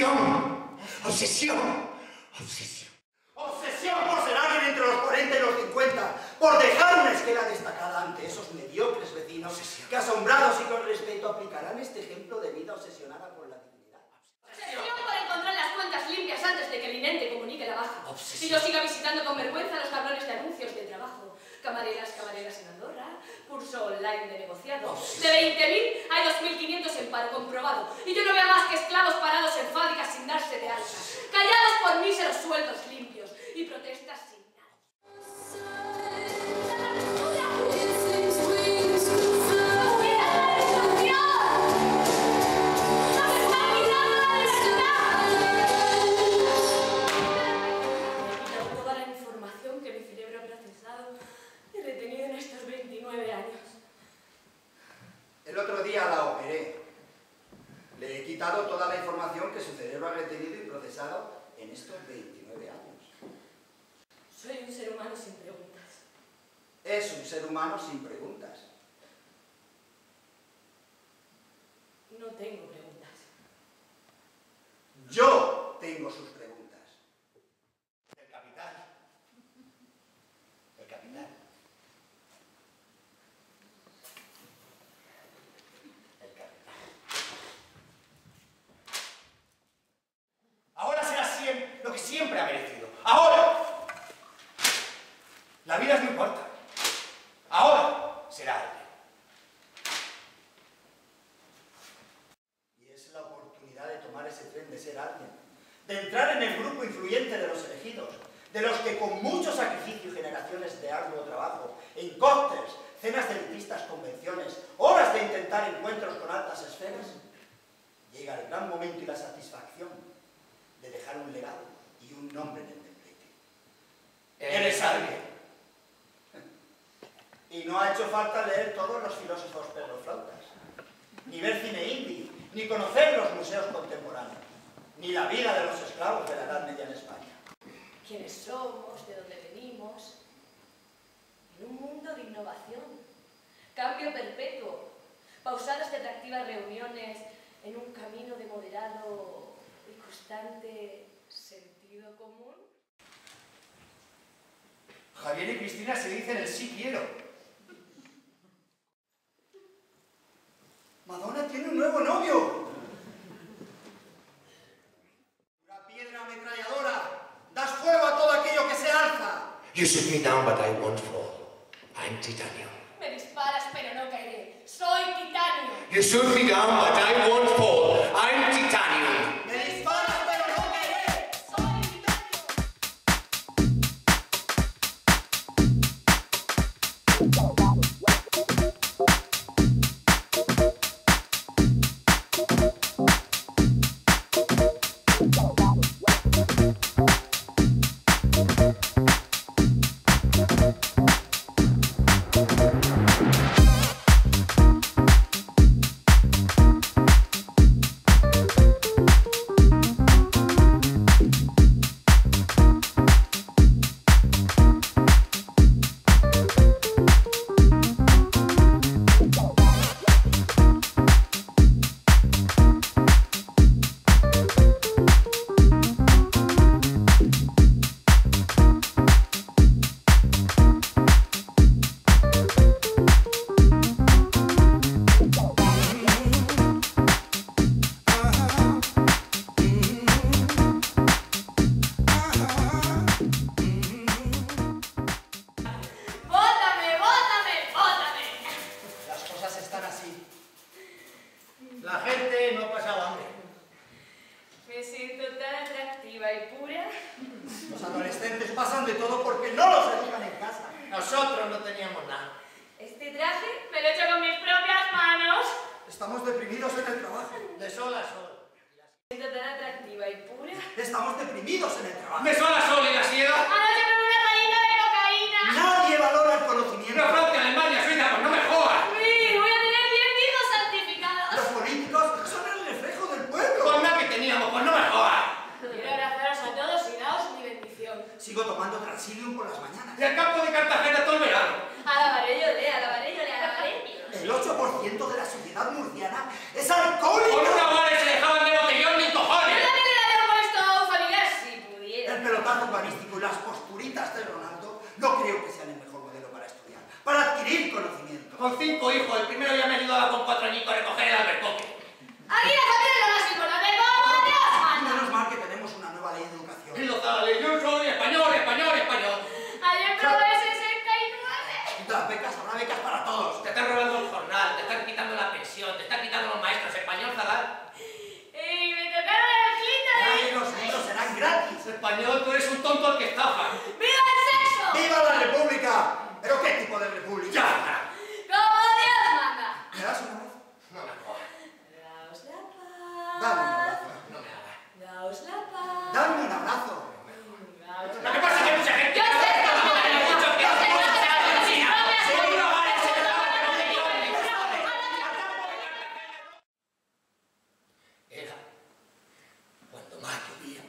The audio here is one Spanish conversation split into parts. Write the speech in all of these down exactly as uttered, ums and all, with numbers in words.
Obsesión, obsesión, obsesión. Obsesión por ser alguien entre los cuarenta y los cincuenta, por dejar una esquela destacada ante esos mediocres vecinos obsesión. Que asombrados y con respeto aplicarán este ejemplo de vida obsesionada por la dignidad. Obsesión, obsesión por encontrar las cuentas limpias antes de que el I N E M te comunique la baja. Obsesión. Si no siga visitando con vergüenza los tablones de anuncios de trabajo. Camareras, camareras en Andorra, curso online de negociado. De veinte mil hay dos mil quinientos en paro comprobado. Y yo no veo más que esclavos parados en fábricas sin darse de alta. Callados por míseros sueldos limpios y protestas sin toda la información que su cerebro ha retenido y procesado en estos veintinueve años. Soy un ser humano sin preguntas. Es un ser humano sin preguntas. No tengo preguntas. Yo tengo sus preguntas. El capitán. El capitán. Siempre ha merecido. Ahora, la vida no importa. Ahora será alguien. Y es la oportunidad de tomar ese tren de ser alguien, de entrar en el grupo influyente de los elegidos, de los que con mucho sacrificio y generaciones de arduo trabajo, en cócteles, cenas de elitistas, convenciones, horas de intentar encuentros con altas esferas, llega el gran momento y la satisfacción de dejar un legado. Y un nombre en el templete. Eres alguien. Y no ha hecho falta leer todos los filósofos perroflautas, ni ver cine indie, ni conocer los museos contemporáneos, ni la vida de los esclavos de la Edad Media en España. ¿Quiénes somos? ¿De dónde venimos? En un mundo de innovación, cambio perpetuo, pausadas de atractivas reuniones, en un camino de moderado y constante sentido común. Javier y Cristina se dicen el sí quiero. Madonna tiene un nuevo novio. Una piedra ametralladora. Das fuego a todo aquello que se alza. You shoot me down, but I won't fall. I'm titanium. Me disparas, pero no caeré. Soy titanio. You shoot me down, but I won't fall. I'm titanium. El ocho por ciento de la sociedad murciana es alcohólica. Por una hora se dejaban de botellón ni cojones. el primero ya me ayudaba con cuatro añitos a recoger el albercoque. ¡Aquí la familia es lo más importante! ¡Vamos, Dios! Menos mal que tenemos una nueva ley de educación. Y los sale, yo soy español, español, español. Ayer probé sesenta y nueve. Las becas, habrá becas para todos. Te están robando el jornal, te están quitando la pensión, te están quitando los maestros. Español, Zalar. ¡Y me tocaron las clínicas! ¡Ay, los libros serán gratis! Español, tú eres un tonto al que estafa. ¡Viva el sexo! ¡Viva la república! ¿Pero qué tipo de república? ¡Ya! ¡Como Dios manda! ¿Me das un abrazo? No me jodas. Daos la paz. Dame un abrazo. No me hagas. Daos la paz. Dame un abrazo. Lo que pasa es que mucha gente... ¡Yo sé! Era cuando más llovía.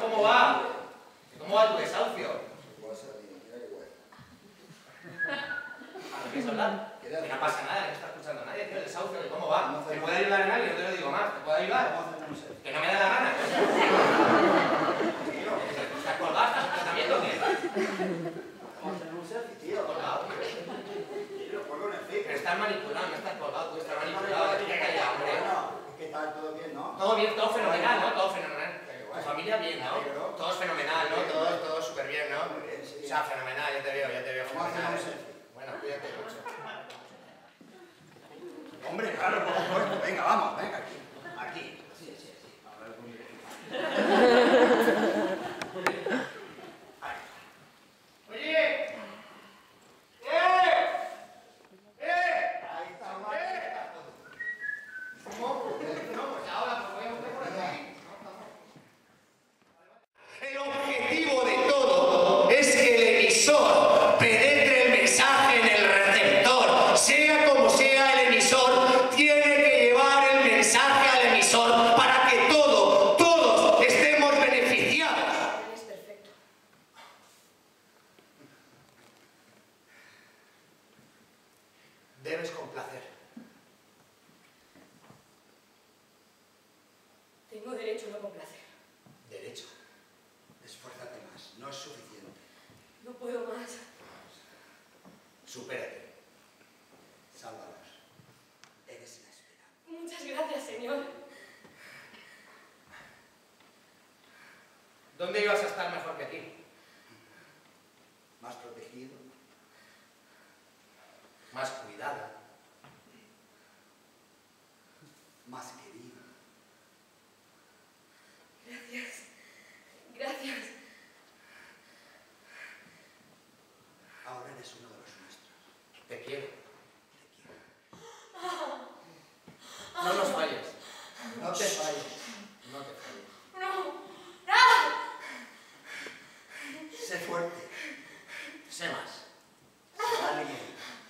¿Cómo va? ¿Cómo va tu desahucio? Igual salir, mira que bueno. ¿A qué hablar? Que no pasa nada, que no está escuchando a nadie. Tío, el desahucio, ¿cómo va? ¿Te puede ayudar a nadie? No te lo digo más. ¿Te puede ayudar? Que no me da la gana. Tío, ¿estás colgado? ¿Estás viendo o qué? Vamos a hacer un selfie, tío. ¿Estás colgado? Tío, ponlo en el Facebook. Pero estás manipulado, no estás colgado. Tú estás manipulado, te quedas callado, hombre. Es que está todo bien, ¿no? Todo bien, todo fenomenal, ¿no? Todo fenomenal. Tu familia bien, ¿no? Pero, ¿no? Todo es fenomenal, ¿no? Todo, todo súper bien, ¿no? Bien, sí. O sea, fenomenal, ya te veo, ya te veo. Fenomenal. Bueno, cuídate mucho. Hombre, claro, por supuesto. Venga, vamos, venga, aquí. Aquí. Sí, sí, sí. A ver, muy bien. Oye. ¡Eh! ¡Eh! Ahí está, mal. ¡Eh! ¿Cómo? No, pues ahora, pues voy a buscar por aquí. El objetivo de todo es que el emisor penetre el mensaje en el receptor. Sea como sea el emisor, tiene que llevar el mensaje al emisor para que todos, todos estemos beneficiados. Es perfecto. Debes complacer. Tengo derecho a no complacer. Derecho. Esfuérzate más, no es suficiente. No puedo más. Supérate. Sálvalos. Eres la esperanza. Muchas gracias, señor. ¿Dónde ibas a estar mejor que aquí? Más protegido. Más cuidado. Más querido. Gracias. Gracias. Ahora eres uno de los nuestros. Te quiero. Te quiero. No nos falles. No te falles. No te falles. No. No. Sé fuerte. Sé más. Alguien.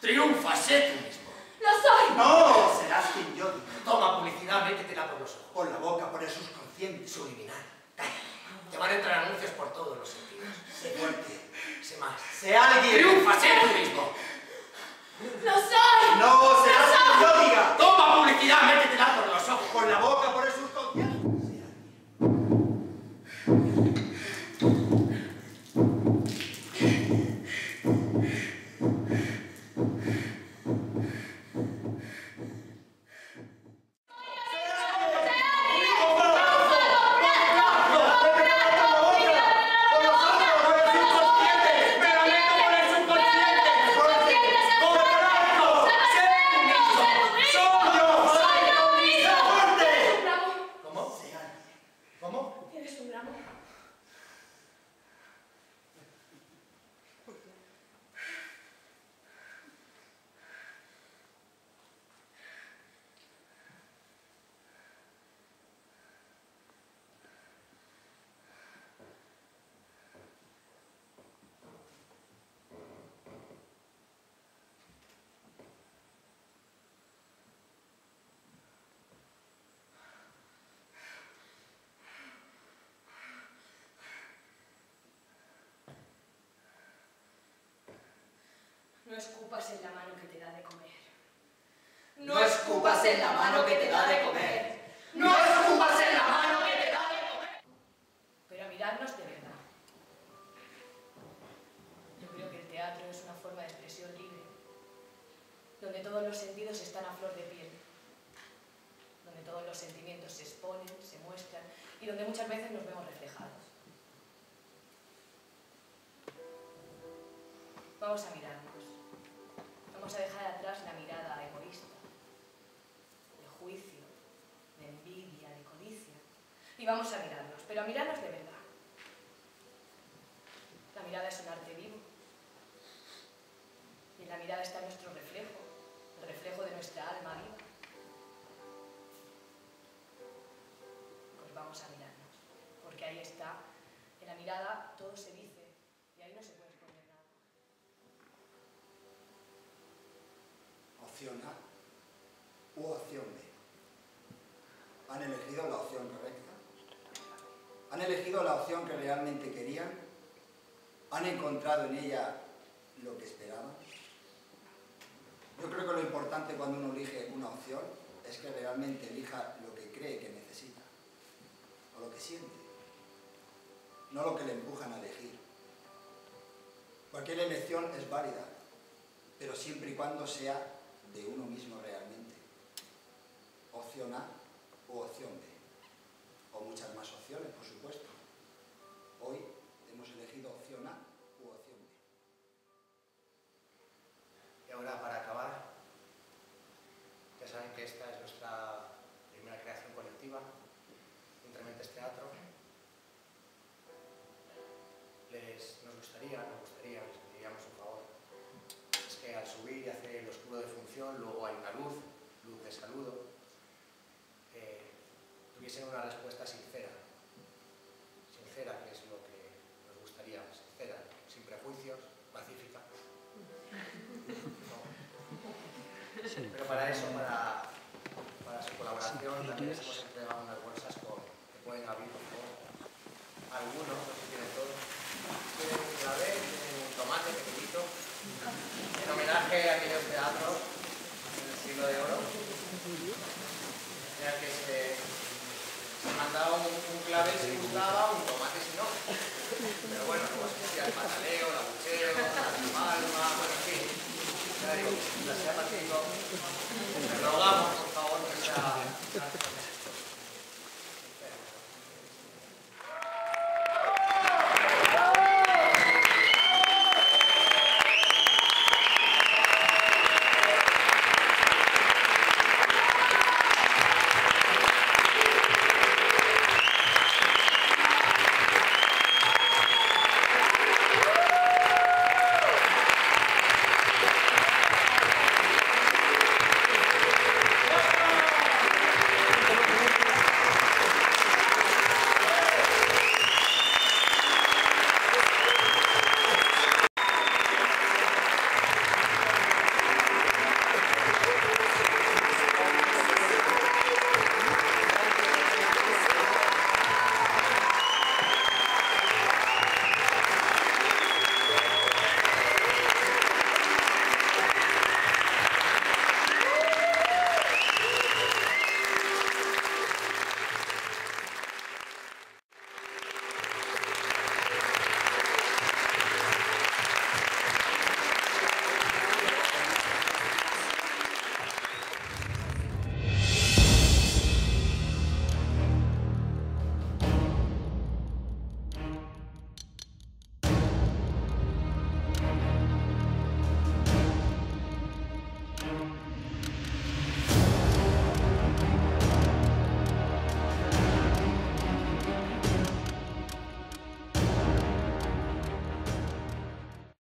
Triunfa, sé tú mismo. ¡Lo soy! ¡No! Serás quien yo diga. Toma publicidad, métetela por los ojos. Por la boca, por el subconsciente. Subliminal. Cállate. Te van a entrar anuncios por todos los sentidos. Sé fuerte, sé más, sé alguien. ¡Triunfa, sé tú mismo! ¡Lo soy! ¡No, serás quien yo diga! ¡Toma publicidad, métetela por los ojos, por la boca, por el subconsciente! Sé alguien. No escupas en la mano que te da de comer. No escupas en la mano que te da de comer. ¡No escupas en la mano que te da de comer! Pero miradnos de verdad. Yo creo que el teatro es una forma de expresión libre, donde todos los sentidos están a flor de piel, donde todos los sentimientos se exponen, se muestran y donde muchas veces nos vemos reflejados. Vamos a mirarnos. Vamos a dejar atrás la mirada egoísta, de juicio, de envidia, de codicia. Y vamos a mirarnos, pero a mirarnos de verdad. La mirada es un arte vivo. Y en la mirada está nuestro reflejo, el reflejo de nuestra alma viva. Pues vamos a mirarnos, porque ahí está, en la mirada todo se dice y ahí no se puede esconder nada. Opción A u opción B. ¿Han elegido la opción correcta? ¿Han elegido la opción que realmente querían? ¿Han encontrado en ella lo que esperaban? Yo creo que lo importante cuando uno elige una opción es que realmente elija lo que cree que necesita o lo que siente, no lo que le empujan a elegir. Cualquier elección es válida, pero siempre y cuando sea de uno mismo realmente. Opción A o opción B, o muchas más opciones, por supuesto. Hoy hemos elegido opción A u opción B. Y ahora, para acabar, ya saben que esta es nuestra primera creación colectiva, Intermentes Teatro. Les, nos gustaría, nos gustaría, les pediríamos un favor, es que al subir y hacer el oscuro de función, luego hay una luz, luz de saludo, eh, tuviesen una respuesta sincera, sincera, que es lo que nos gustaría, sincera, sin prejuicios, pacífica. No. Sí. Pero para eso, para, para su colaboración, también les hemos entregado unas bolsas con, que pueden abrir, por favor. Algunos, no sé si tienen todos. Tienen un clavel, tienen un tomate pequeñito, en homenaje a aquellos teatros del siglo de oro. En el que se, se mandaba un, un clavel si gustaba, un tomate si no. Pero bueno, como se decía, el pataleo, el abucheo, la palma, bueno, en fin. Ya digo, la sea pacífico. Les rogamos, por favor, nuestra...